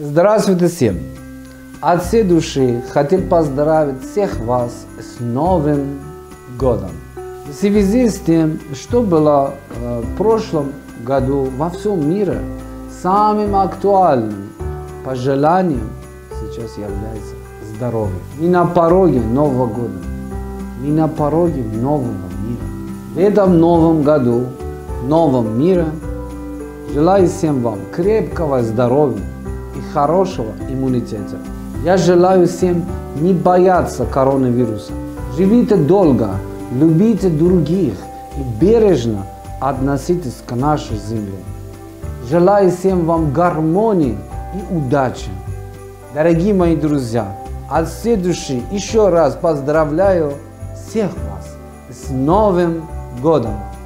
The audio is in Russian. Здравствуйте всем! От всей души хотел поздравить всех вас с Новым Годом! В связи с тем, что было в прошлом году во всем мире, самым актуальным пожеланием сейчас является здоровье. Мы на пороге Нового года, мы на пороге нового мира. В этом новом году, новом мире, желаю всем вам крепкого здоровья и хорошего иммунитета. Я желаю всем не бояться коронавируса. Живите долго, любите других и бережно относитесь к нашей земле. Желаю всем вам гармонии и удачи. Дорогие мои друзья, от всей души еще раз поздравляю всех вас с Новым Годом!